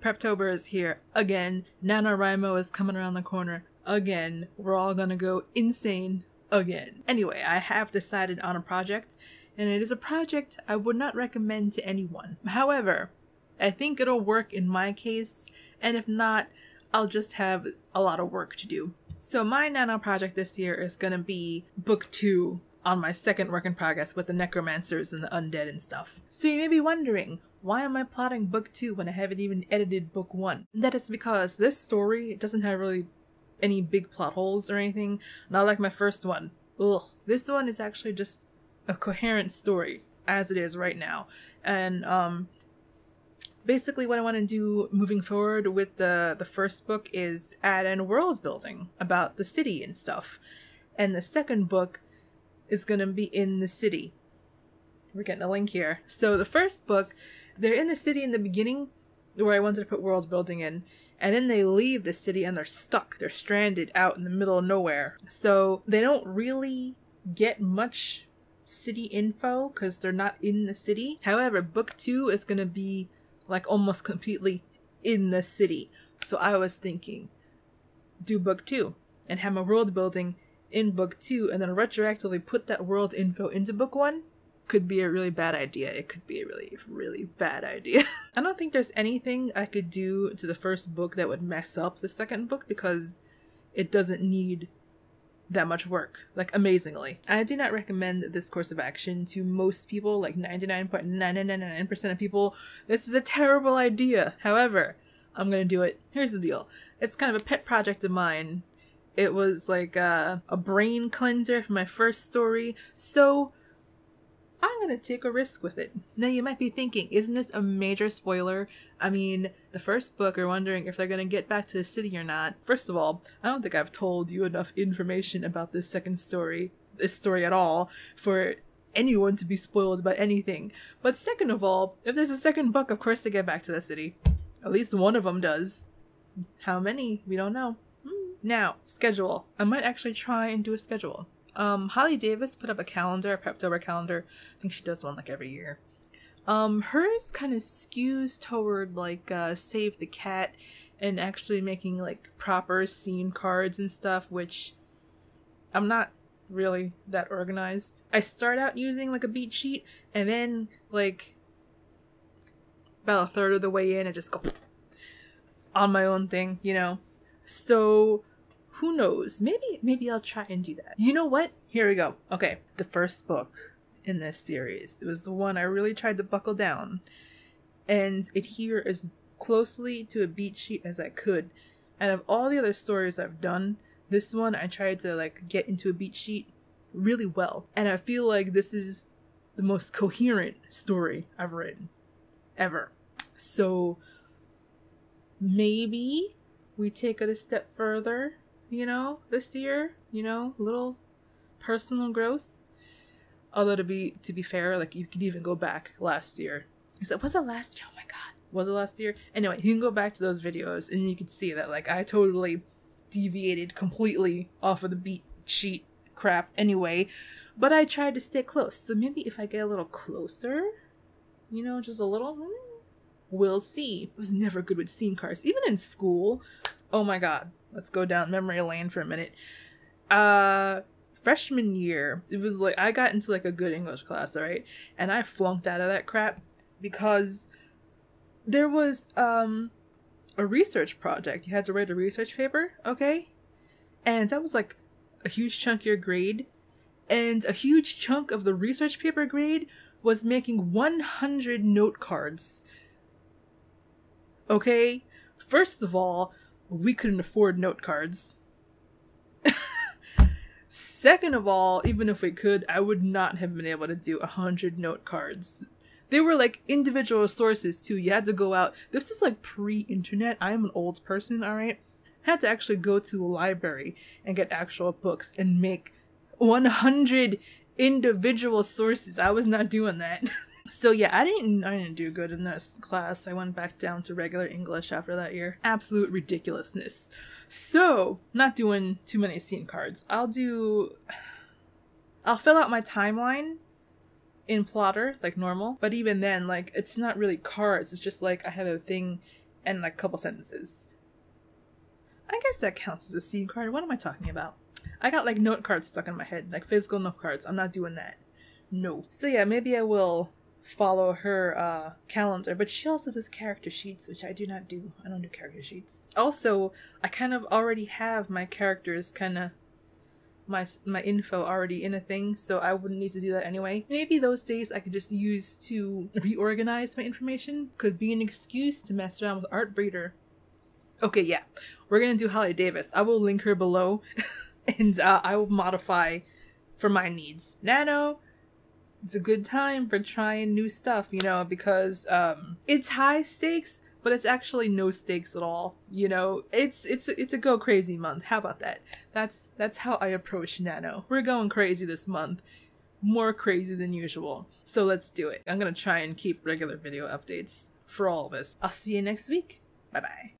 Preptober is here again. NaNoWriMo is coming around the corner again. We're all gonna go insane again. Anyway, I have decided on a project, and it is a project I would not recommend to anyone. However, I think it'll work in my case, and if not, I'll just have a lot of work to do. So my nano project this year is gonna be book 2 on my second work in progress with the necromancers and the undead and stuff. So you may be wondering, why am I plotting book 2 when I haven't even edited book 1? That is because this story doesn't have really any big plot holes or anything, not like my first one. Ugh. This one is actually just a coherent story as it is right now. And basically what I want to do moving forward with the first book is add in world building about the city and stuff. And the second book is going to be in the city. We're getting a link here. So the first book, they're in the city in the beginning where I wanted to put world building in. And then they leave the city and they're stuck. They're stranded out in the middle of nowhere. So they don't really get much city info because they're not in the city. However, book 2 is going to be like almost completely in the city. So I was thinking, do book 2 and have my world building in book 2 and then retroactively put that world info into book 1. Could be a really bad idea. It could be a really, really bad idea. I don't think there's anything I could do to the first book that would mess up the second book because it doesn't need that much work, like amazingly. I do not recommend this course of action to most people, like 99.999% of people. This is a terrible idea. However, I'm gonna do it. Here's the deal. It's kind of a pet project of mine. It was like a brain cleanser for my first story, so I'm gonna take a risk with it. Now you might be thinking, isn't this a major spoiler? I mean, the first book, you're wondering if they're gonna get back to the city or not. First of all, I don't think I've told you enough information about this second story, this story at all, for anyone to be spoiled by anything. But second of all, if there's a second book, of course they get back to the city. At least one of them does. How many? We don't know. Now, schedule. I might actually try and do a schedule. Holly Davis put up a calendar, a Preptober calendar. I think she does one like every year. Hers kind of skews toward like Save the Cat and actually making like proper scene cards and stuff, which I'm not really that organized. I start out using like a beat sheet and then like about a third of the way in I just go on my own thing, you know? So who knows? Maybe I'll try and do that. You know what? Here we go. Okay. The first book in this series, it was the one I really tried to buckle down and adhere as closely to a beat sheet as I could. And of all the other stories I've done, this one I tried to like get into a beat sheet really well. And I feel like this is the most coherent story I've written ever. So maybe we take it a step further. You know, this year, you know, little personal growth. Although to be fair, like you could even go back last year. Except, was it last year? Oh my God. Was it last year? Anyway, you can go back to those videos and you can see that like I totally deviated completely off of the beat sheet crap anyway, but I tried to stay close. So maybe if I get a little closer, you know, just a little, we'll see. I was never good with scene cards, even in school. Oh my God. Let's go down memory lane for a minute. Freshman year, it was like I got into like a good English class, all right? And I flunked out of that crap because there was a research project. You had to write a research paper, okay? And that was like a huge chunk of your grade. And a huge chunk of the research paper grade was making 100 note cards. Okay? First of all, we couldn't afford note cards. Second of all, even if we could, I would not have been able to do 100 note cards. They were like individual sources too. You had to go out. This is like pre-internet. I am an old person, all right? I had to actually go to a library and get actual books and make 100 individual sources. I was not doing that. So yeah, I didn't do good in this class. I went back down to regular English after that year. Absolute ridiculousness. So, not doing too many scene cards. I'll fill out my timeline in Plotter, like normal. But even then, like, it's not really cards. It's just like I have a thing and like a couple sentences. I guess that counts as a seed card. What am I talking about? I got like note cards stuck in my head, like physical note cards. I'm not doing that. No. So yeah, maybe I will follow her calendar, but she also does character sheets, which I do not do. I don't do character sheets. Also, I kind of already have my characters, kind of my info already in a thing, so I wouldn't need to do that anyway. Maybe those days I could just use to reorganize my information. Could be an excuse to mess around with Art Breeder. Okay, yeah, we're gonna do Holly Davis. I will link her below, and I will modify for my needs. Nano, it's a good time for trying new stuff, you know, because it's high stakes, but it's actually no stakes at all. You know, it's a go crazy month. How about that? That's how I approach Nano. We're going crazy this month, more crazy than usual. So let's do it. I'm gonna try and keep regular video updates for all of this. I'll see you next week. Bye bye.